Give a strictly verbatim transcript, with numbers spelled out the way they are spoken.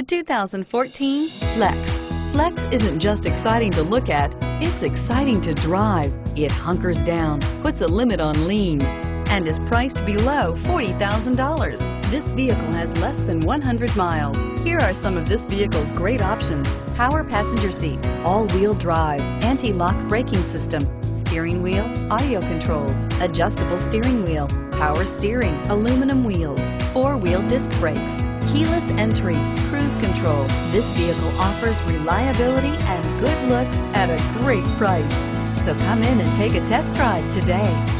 The two thousand fourteen FLEX. FLEX isn't just exciting to look at, it's exciting to drive. It hunkers down, puts a limit on lean, and is priced below forty thousand dollars. This vehicle has less than one hundred miles. Here are some of this vehicle's great options: power passenger seat, all-wheel drive, anti-lock braking system, steering wheel audio controls, adjustable steering wheel, power steering, aluminum wheels, four-wheel disc brakes, keyless entry, cruise control. This vehicle offers reliability and good looks at a great price. So come in and take a test drive today.